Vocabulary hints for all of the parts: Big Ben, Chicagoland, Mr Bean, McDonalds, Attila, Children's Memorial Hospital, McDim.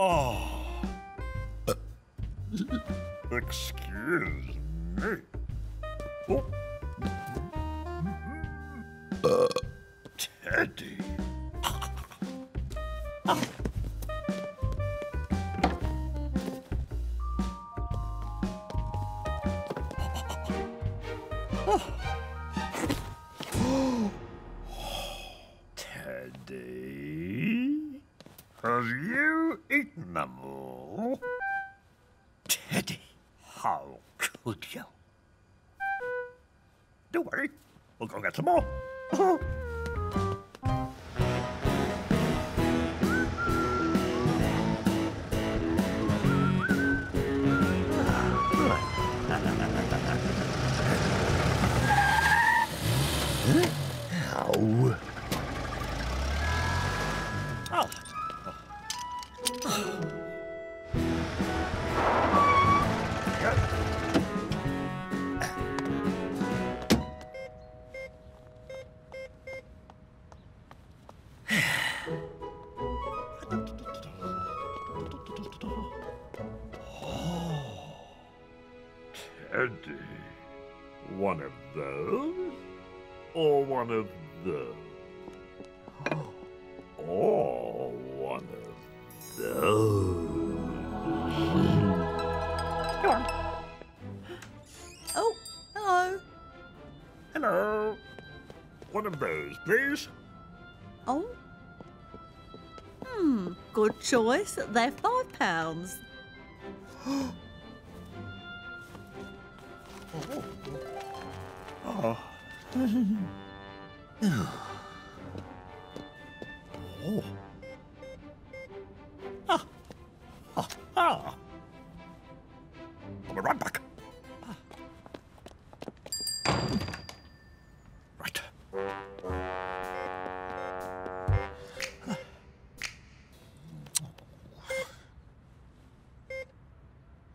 Oh. Excuse me. Oh. Teddy. Teddy, have you eaten them all? Teddy, how could you? Don't worry, we'll go get some more. Ow. Oh. Oh. Oh. Teddy, one of those? Or one of those? Or one of those? Go on. Oh, hello. Hello. One of those, please. Oh. Hmm, good choice. They're £5. Oh. Oh. Oh. Ah. Ah. Ah. I'll be right back. Right.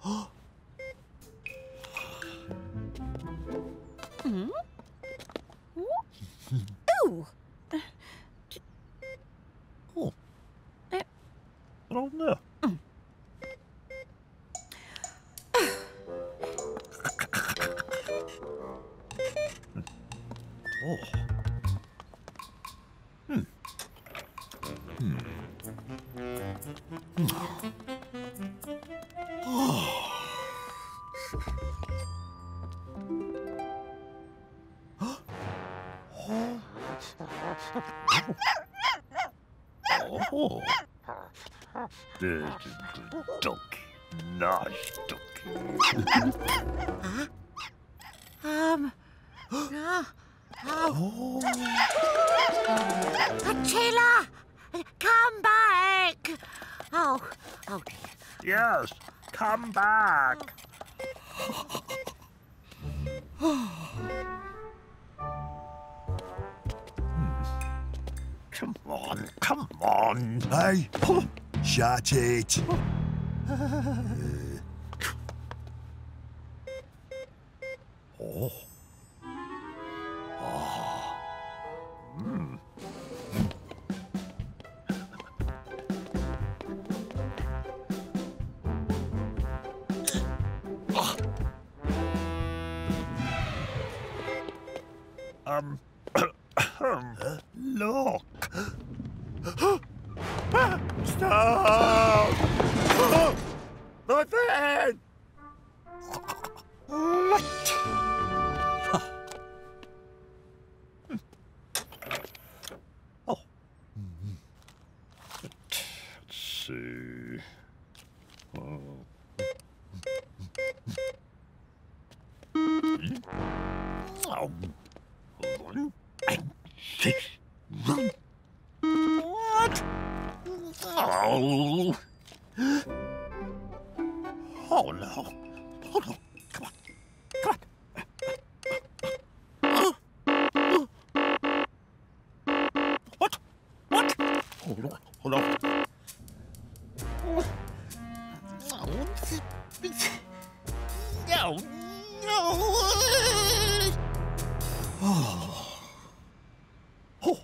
Oh. Mm-hmm. Ooh. Oh. I don't know. Oh. Hmm. Hmm. Oh. Oh. There's a good duck. Nice duck. Oh. Attila, come back. Oh dear. Yes, come back. Come on, come on. Hey, shut it. Oh. Oh. Mm. Look. Stop! My friend! What? Oh. Let's see. Oh. Oh. What? Oh. Oh no. Oh no. Come on. Come on. What? What? Oh no. Oh no. No. No. Oh. Oh.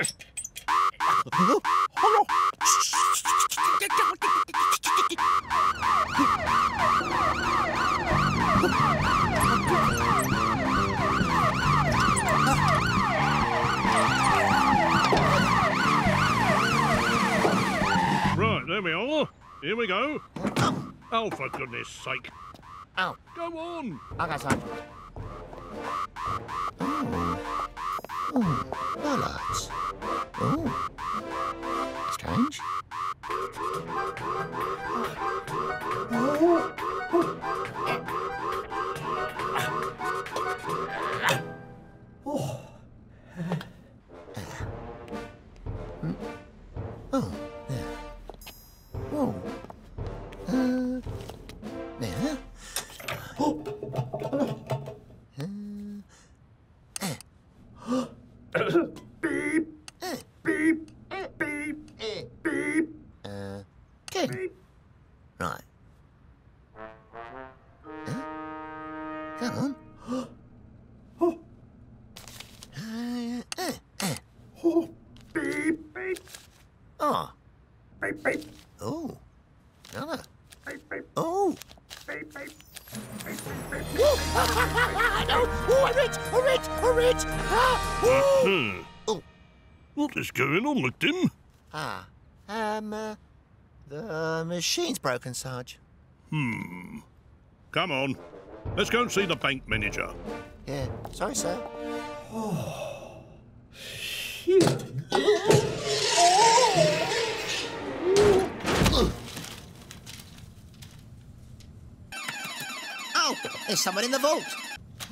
Right, there we are. Here we go. Oh, for goodness sake. Ow. Go on. I got some. Oh, ballards. Oh, strange. Oh. Oh. Going on, McDim? Ah, the machine's broken, Sarge. Come on, let's go and see the bank manager. Yeah, sorry, sir. Oh, shit. Oh, there's someone in the vault.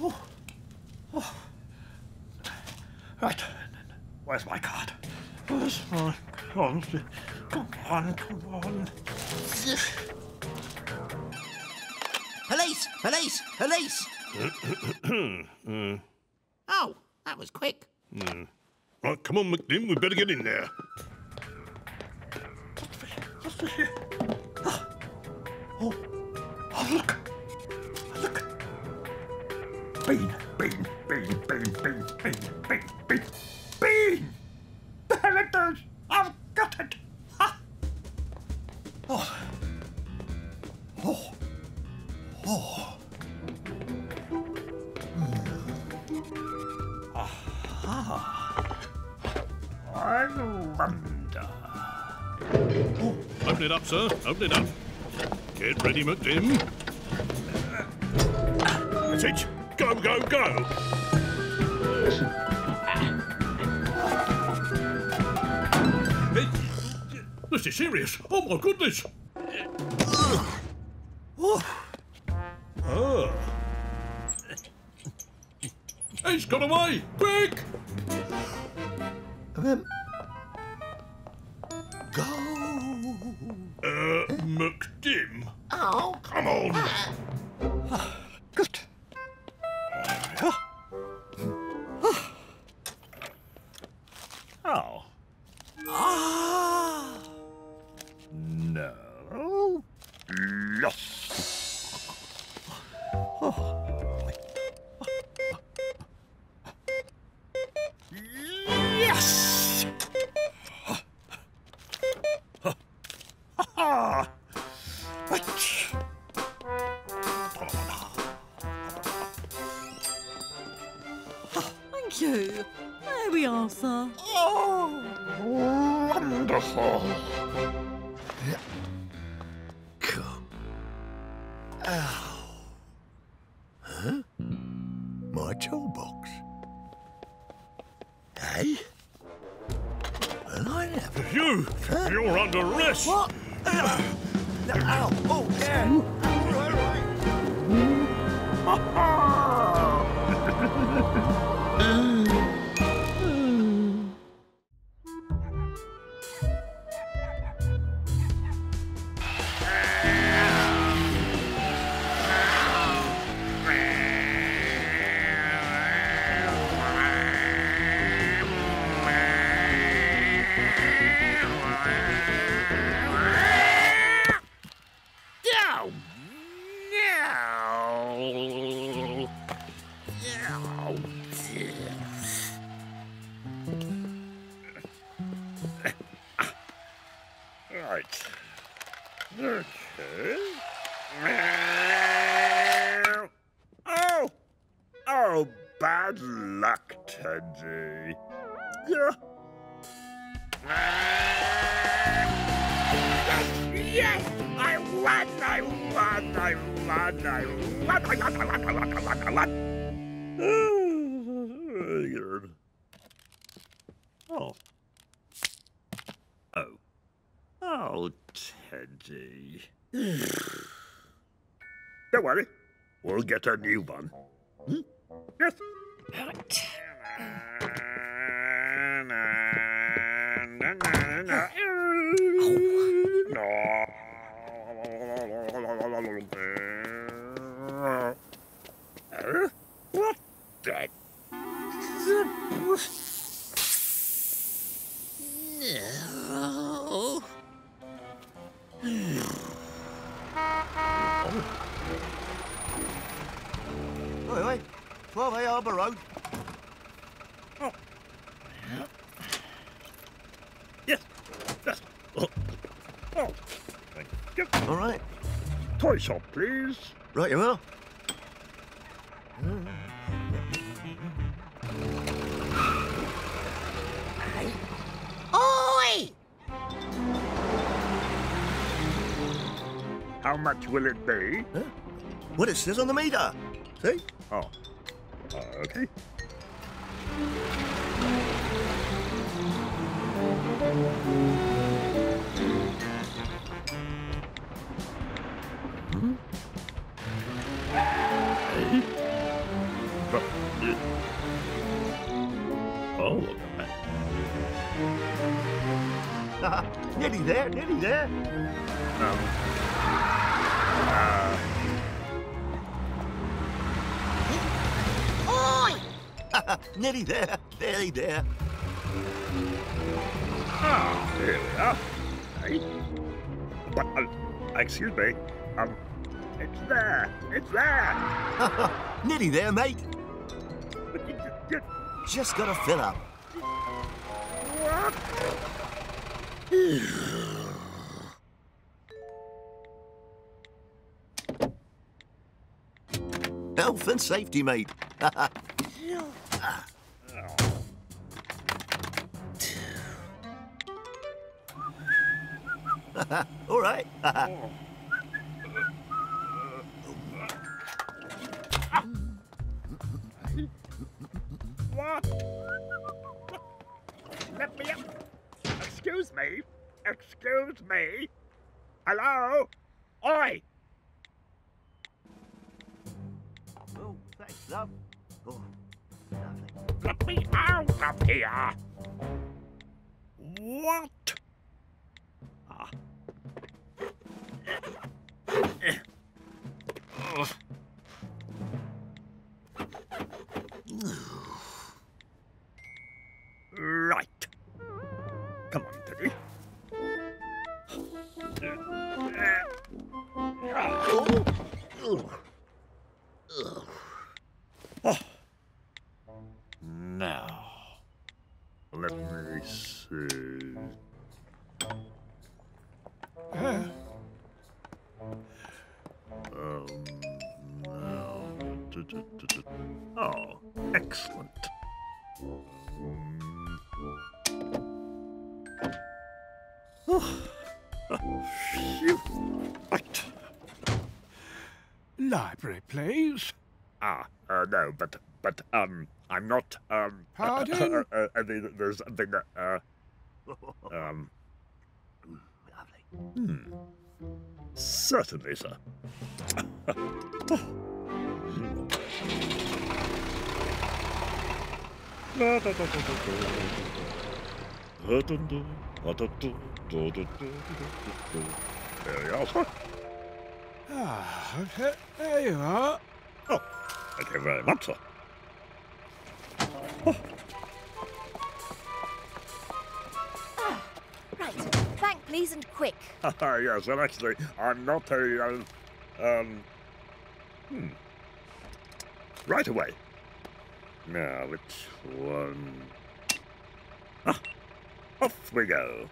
Oh. Oh. Right, where's my card? Where's my card? Come on. Police! Police! Police! Oh, that was quick. Right, come on, McDim, we'd better get in there. Oh, look! Bean. Bean! There it is! I've got it! Ha! Oh! Oh! Oh! Aha! I wonder... Oh. Open it up, sir. Open it up. Get ready, McDim. That's it. Go, go, go! This is serious. Oh, my goodness. Oh. He's got away. Quick. Go. McDim. Oh. Come on. Good. Oh. Ah. No. Lost. Oh. Yes. Ha. Thank you. There we are, sir. Oh, wonderful. Ow. Huh? My toolbox. Hey? Well, I never... You! Huh? You're under arrest! What? Ow! Oh, yeah! Okay. Oh! Oh, bad luck today. Yeah. Yes! I won! I won! I won! I won! I won! I won! I won! I won! I won! Oh. Oh. Oh, Teddy. Don't worry. We'll get a new one. Hmm? Yes. Right. What the? No. Oi, oi. 12A Harbour Road. Oh. Yes. Yes. Oh. Oh. Thank you. All right. Toy shop, please. Right, you are. Oi! How much will it be? Huh? What it says on the meter. See? Oh. Okay. Oh, look at that. Nearly there, nearly there. Oi! Nearly there, nearly there. Ah, oh, here we are. Hey. But, excuse me. It's there, it's there. Nearly there, mate. Just gotta fill up. What? Health and safety, mate. All right. Let me up. Excuse me. Excuse me. Hello? Oi! Oh, thanks, love. Oh, lovely. Let me out of here. What? Ah. Oh. Right. Come on, Teddy. Oh. Now, let me see. Now. Oh, excellent. Right. Library, please. No, but I'm not, Pardon? There's something, Lovely. Hmm. Certainly, sir. There you are. Ah, okay. There you are. Oh, thank you very much, sir. Oh. Ah, right. Thank, please, and quick. Yes, well, actually, I'm not a, Right away. Now, which one? Ah, off we go.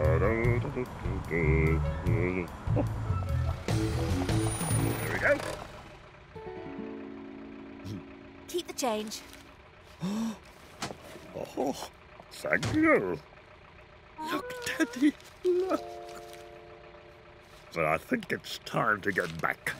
There we go. Keep the change. Oh, thank you. Look, Daddy, look. But I think it's time to get back.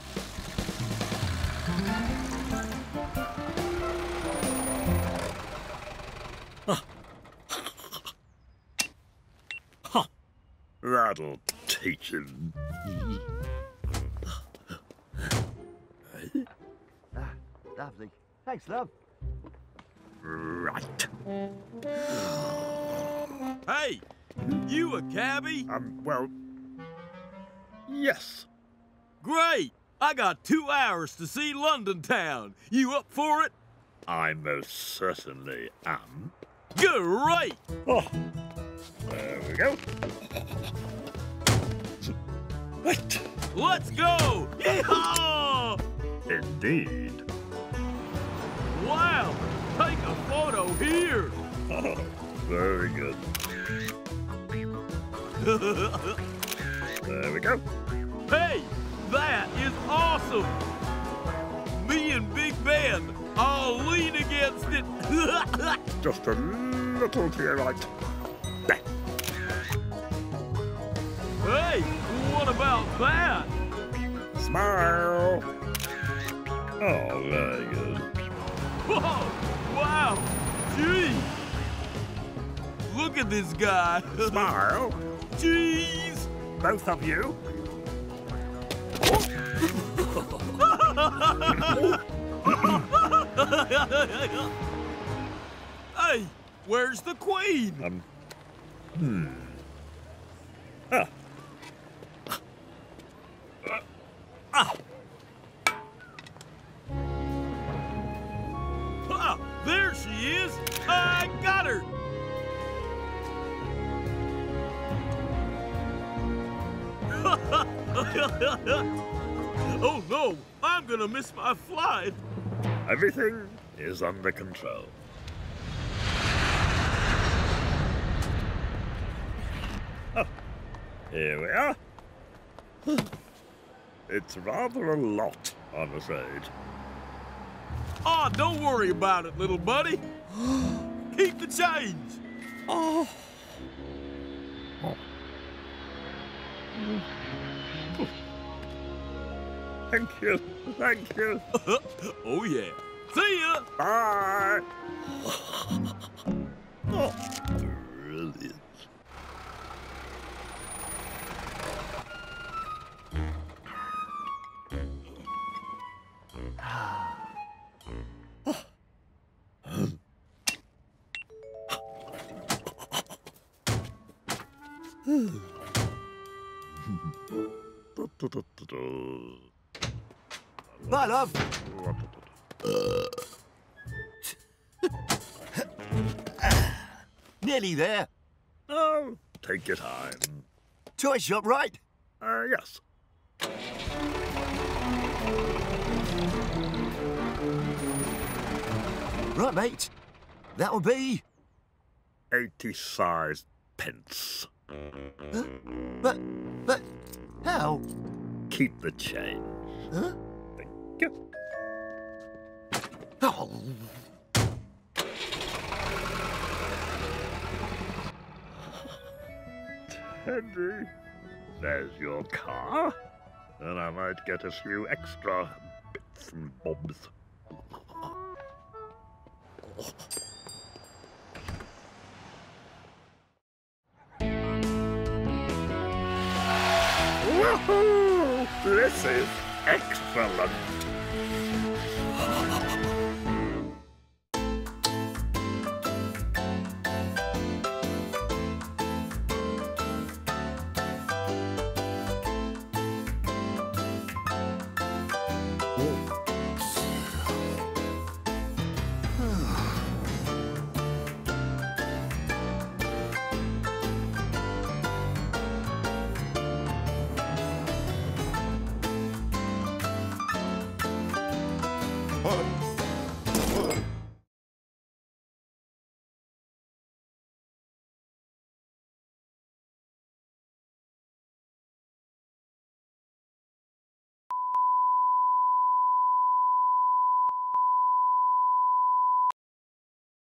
That'll teach him. Lovely. Thanks, love. Right. Hey, you a cabbie? Well, yes. Great. I got 2 hours to see London Town. You up for it? I most certainly am. Great. Oh, there we go. Right. Let's go! Yeehaw! Indeed. Wow! Take a photo here! Oh, very good. There we go. Hey! That is awesome! Me and Big Ben all lean against it! Just a little to your right. Bang. Hey! What about that? Smile! Oh, very good. Whoa! Wow! Gee! Look at this guy! Smile! Jeez! Both of you! Hey! Where's the Queen? There she is! I got her! Oh no! I'm gonna miss my flight! Everything is under control. Oh, here we are. It's rather a lot, I'm afraid. Oh, don't worry about it, little buddy. Keep the change. Oh. Thank you. Thank you. Oh, yeah. See ya. Bye. Oh, brilliant. Bye, love. Nearly there. Oh, take your time. Toy shop, right? Yes. Right, mate. That'll be 85 pence. Huh? But how? Keep the change. Huh? Thank you. Oh. Teddy, there's your car. And I might get a few extra bits and bobs. Woohoo! This is excellent!